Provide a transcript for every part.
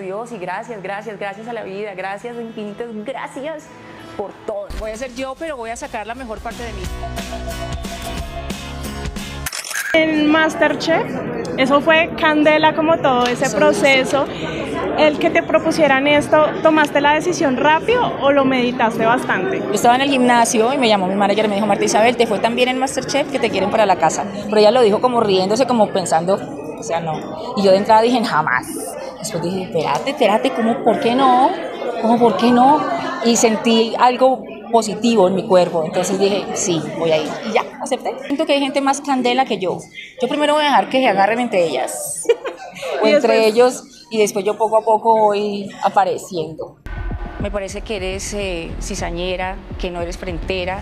Dios, y gracias a la vida, gracias infinitas, gracias por todo. Voy a ser yo, pero voy a sacar la mejor parte de mí. En Masterchef, eso fue candela como todo ese proceso. El que te propusieran esto, ¿tomaste la decisión rápido o lo meditaste bastante? Yo estaba en el gimnasio y me llamó mi manager y me dijo: Martha Isabel, te fue tan bien en Masterchef que te quieren para la casa. Pero ella lo dijo como riéndose, como pensando, o sea, no. Y yo de entrada dije, jamás. Después dije, espérate, ¿cómo, por qué no? ¿Cómo, por qué no? Y sentí algo positivo en mi cuerpo, entonces dije, sí, voy a ir. Y ya, acepté. Siento que hay gente más candela que yo. Yo primero voy a dejar que se agarren entre ellas. O entre ellos, y después yo poco a poco voy apareciendo. Me parece que eres cizañera, que no eres frentera.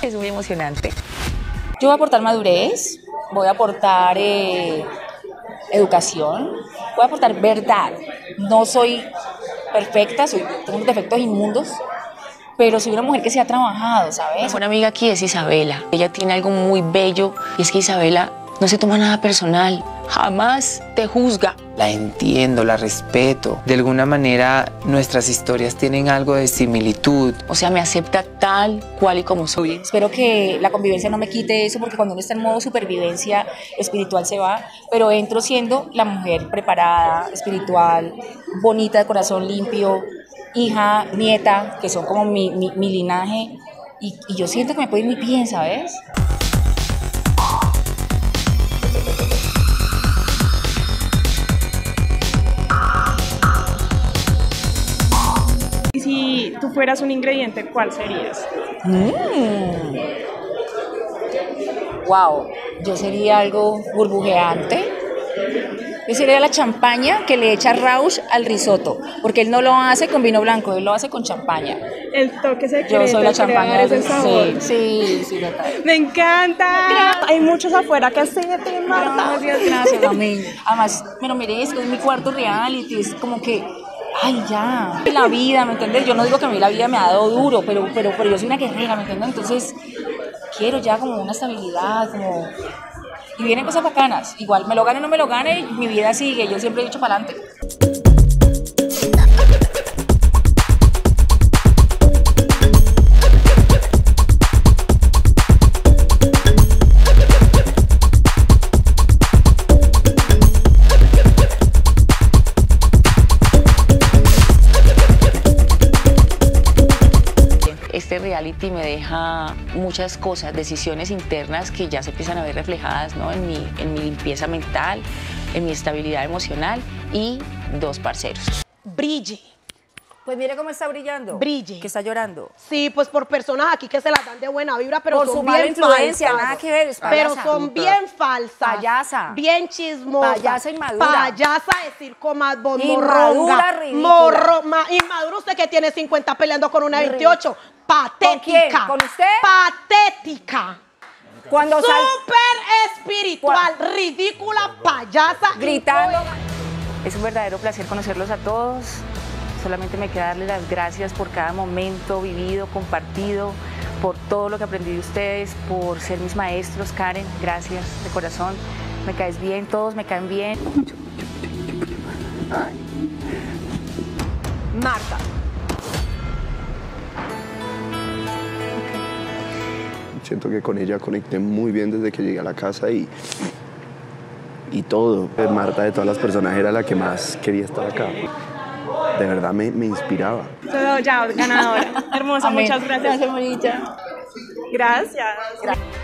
Es muy emocionante. Yo voy a aportar madurez, voy a aportar educación, voy a aportar verdad. No soy perfecta, tengo defectos inmundos, pero soy una mujer que se ha trabajado, ¿sabes? Una amiga aquí es Isabela. Ella tiene algo muy bello, y es que Isabela no se toma nada personal, jamás te juzga. La entiendo, la respeto. De alguna manera, nuestras historias tienen algo de similitud. O sea, me acepta tal cual y como soy. Espero que la convivencia no me quite eso, porque cuando uno está en modo supervivencia espiritual se va, pero entro siendo la mujer preparada, espiritual, bonita, de corazón limpio, hija, nieta, que son como mi linaje, y yo siento que me puede ir muy bien, ¿sabes? Y si tú fueras un ingrediente, ¿cuál serías? Wow, yo sería algo burbujeante. Yo sería la champaña que le echa Rauch al risotto, porque él no lo hace con vino blanco, él lo hace con champaña. El toque secreto. Yo soy la champaña. Sí, total. Me encanta. Gracias. Hay muchos afuera que hacen de Martha. Gracias, mami. Además, me lo merezco, es mi cuarto reality, es como que, ay, ya. La vida, ¿me entiendes? Yo no digo que a mí la vida me ha dado duro, pero yo soy una guerrera, ¿me entiendes? Entonces, quiero ya como una estabilidad, como... Y vienen cosas bacanas. Igual, me lo gane o no me lo gane, mi vida sigue. Yo siempre he dicho para adelante. Este reality me deja muchas cosas, decisiones internas que ya se empiezan a ver reflejadas, ¿no? en mi limpieza mental, en mi estabilidad emocional, y dos parceros. Brille. Pues mire cómo está brillando. Brille. Que está llorando. Sí, pues por personas aquí que se las dan de buena vibra, pero por son su mala bien influencia, falsas. Nada que ver. Pero son bien falsas. Payasa. Bien chismosa. Payasa inmadura. Payasa de circo más morronga. Inmadura, inmadura, usted que tiene 50 peleando con una 28. Patética. ¿Con usted? Patética. Cuando súper espiritual, ridícula, payasa. Gritando. Es un verdadero placer conocerlos a todos. Solamente me queda darle las gracias por cada momento vivido, compartido, por todo lo que aprendí de ustedes, por ser mis maestros. Karen, gracias de corazón. Me caes bien, todos me caen bien. Martha. Siento que con ella conecté muy bien desde que llegué a la casa y todo. Martha, de todas las personas, era la que más quería estar acá. De verdad me inspiraba. Todo ya, ganadora. Hermosa, amén. Muchas gracias. Gracias, Marita. Gracias.